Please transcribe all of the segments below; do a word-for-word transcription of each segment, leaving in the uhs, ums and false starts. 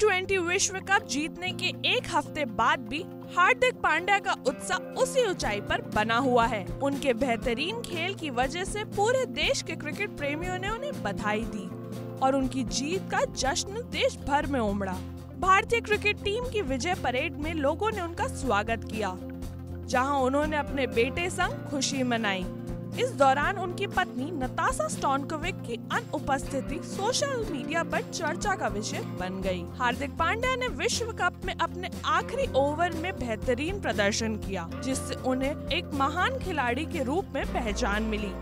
T twenty विश्व cup जीतने के एक हफ्ते बाद भी हार्दिक पांड्या का उत्साह उसी ऊंचाई पर बना हुआ है। उनके बेहतरीन खेल की वजह से पूरे देश के क्रिकेट प्रेमियों ने उन्हें बधाई दी और उनकी जीत का जश्न देश भर में उमड़ा। भारतीय क्रिकेट टीम की विजय परेड में लोगों ने उनका स्वागत किया, जहां उन्होंने अपने बेटे संग खुशी मनाई। इस दौरान उनकी पत्नी नतासा स्टॉनकोविक की अनुपस्थिति सोशल मीडिया पर चर्चा का विषय बन गई। हार्दिक पांड्या ने विश्व कप में अपने आखिरी ओवर में बेहतरीन प्रदर्शन किया, जिससे उन्हें एक महान खिलाड़ी के रूप में पहचान मिली,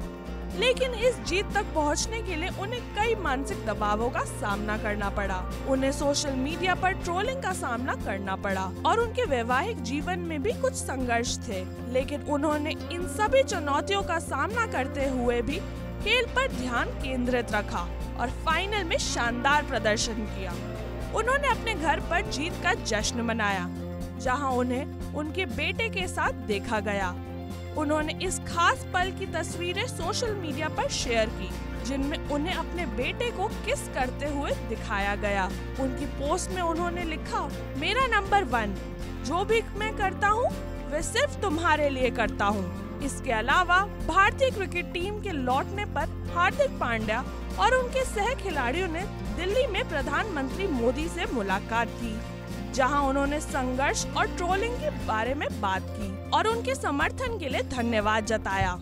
लेकिन इस जीत तक पहुंचने के लिए उन्हें कई मानसिक दबावों का सामना करना पड़ा। उन्हें सोशल मीडिया पर ट्रोलिंग का सामना करना पड़ा और उनके वैवाहिक जीवन में भी कुछ संघर्ष थे, लेकिन उन्होंने इन सभी चुनौतियों का सामना करते हुए भी खेल पर ध्यान केंद्रित रखा और फाइनल में शानदार प्रदर्शन किया। उन्होंने अपने घर पर जीत का जश्न मनाया, जहाँ उन्हें उनके बेटे के साथ देखा गया। उन्होंने इस खास पल की तस्वीरें सोशल मीडिया पर शेयर की, जिनमें उन्हें अपने बेटे को किस करते हुए दिखाया गया। उनकी पोस्ट में उन्होंने लिखा, मेरा नंबर वन, जो भी मैं करता हूँ वह सिर्फ तुम्हारे लिए करता हूँ। इसके अलावा भारतीय क्रिकेट टीम के लौटने पर हार्दिक पांड्या और उनके सह खिलाड़ियों ने दिल्ली में प्रधानमंत्री मोदी से मुलाकात की, जहां उन्होंने संघर्ष और ट्रोलिंग के बारे में बात की और उनके समर्थन के लिए धन्यवाद जताया।